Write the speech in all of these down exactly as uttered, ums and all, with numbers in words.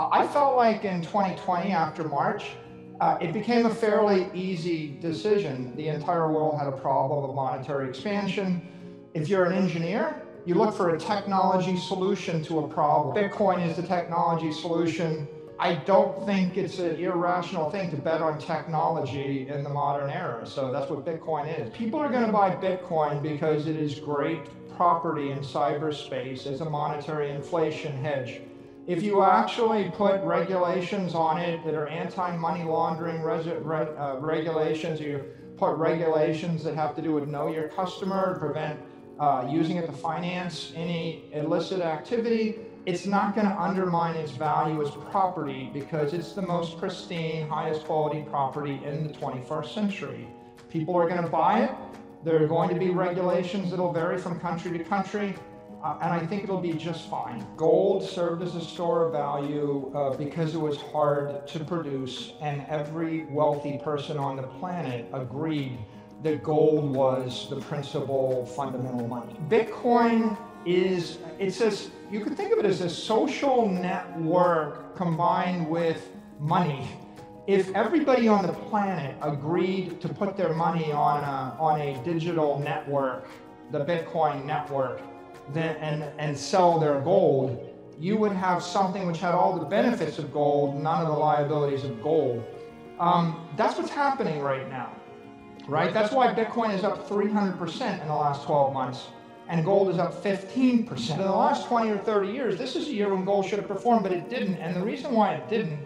Uh, I felt like in twenty twenty, after March, uh, it became a fairly easy decision. The entire world had a problem of monetary expansion. If you're an engineer, you look for a technology solution to a problem. Bitcoin is the technology solution. I don't think it's an irrational thing to bet on technology in the modern era. So that's what Bitcoin is. People are going to buy Bitcoin because it is great property in cyberspace as a monetary inflation hedge. If you actually put regulations on it that are anti-money laundering uh, regulations, or you put regulations that have to do with know your customer, prevent uh, using it to finance any illicit activity, it's not going to undermine its value as property, because it's the most pristine, highest quality property in the twenty-first century. People are going to buy it. There are going to be regulations that will vary from country to country, uh, and I think it'll be just fine. Gold served as a store of value uh, because it was hard to produce, and every wealthy person on the planet agreed that gold was the principal fundamental money. Bitcoin is, it's this, you could think of it as a social network combined with money. If everybody on the planet agreed to put their money on a, on a digital network, the Bitcoin network, then, and, and sell their gold, you would have something which had all the benefits of gold, none of the liabilities of gold. Um, that's what's happening right now, right? That's why Bitcoin is up three hundred percent in the last twelve months. And gold is up fifteen percent. In the last twenty or thirty years, this is a year when gold should have performed, but it didn't. And the reason why it didn't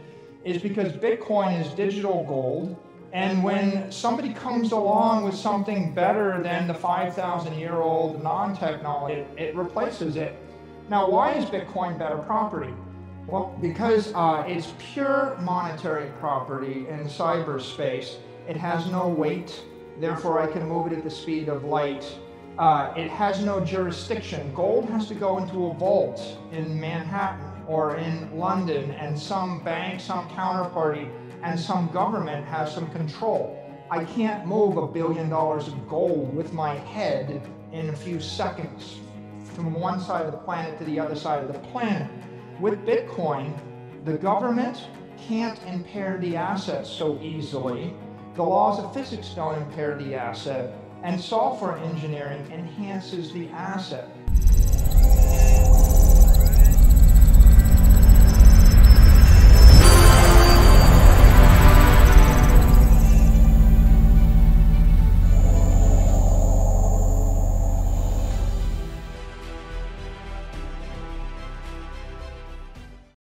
is because Bitcoin is digital gold. And when somebody comes along with something better than the five thousand year old non-technology, it, it replaces it. Now, why is Bitcoin better property? Well, because uh, it's pure monetary property in cyberspace. It has no weight. Therefore, I can move it at the speed of light. Uh, it has no jurisdiction. Gold has to go into a vault in Manhattan or in London, and some bank, some counterparty, and some government has some control. I can't move a billion dollars of gold with my head in a few seconds from one side of the planet to the other side of the planet. With Bitcoin, the government can't impair the asset so easily. The laws of physics don't impair the asset. And software engineering enhances the asset.